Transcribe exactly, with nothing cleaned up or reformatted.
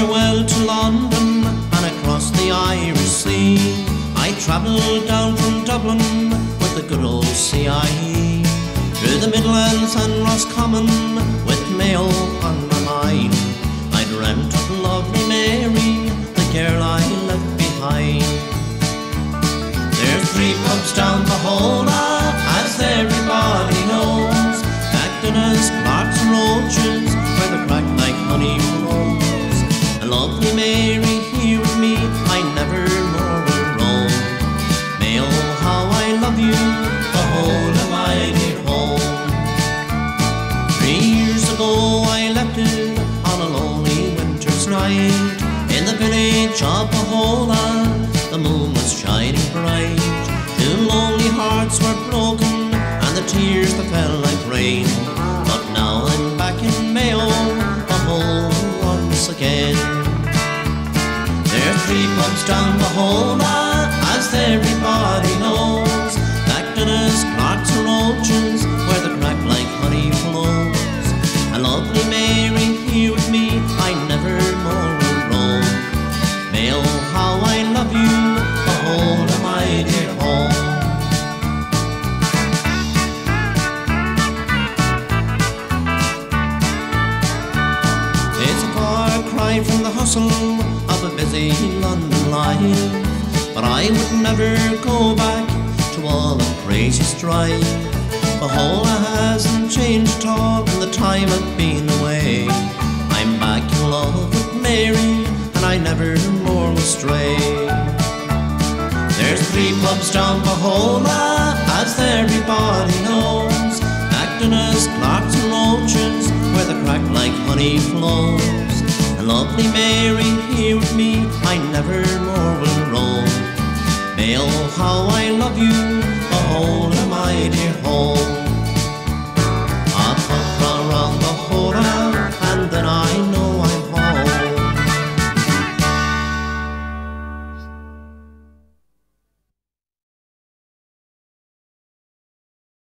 farewell to London and across the Irish Sea. I travelled down from Dublin with the good old C I E, through the Midlands and Roscommon with Mayo on my mind. I dreamt of lovely Mary, the girl I left behind. There's three pubs down Bohola, as everybody knows, acting as Clark's Roaches, where the crack like honey rolls. A lovely Mary here with me, I never more will roam. May oh how I love you, the whole of my dear home. Three years ago I left it on a lonely winter's night, in the village of Bohola, the moon was shining bright. Two lonely hearts were broken, and the tears that fell like rain. But now I'm back in Mayo, again. There are three pubs down Bohola, as everybody knows, acting as Clark's Roaches, where the crack like honey flows. A lovely Mary here with me, I never more will roam. May oh how I love you, Bohola, my dear home. It's a far cry from the hustle of a busy London life, but I would never go back to all the crazy strife. Bohola hasn't changed at all in the time I've been away. I'm back in love with Mary, and I never more will stray. There's three pubs down Bohola, as everybody knows, acting as Clark's Roaches, where the crack like honey flows. And lovely Mary here with me, I never more will roam. May oh how I love you, Bohola, my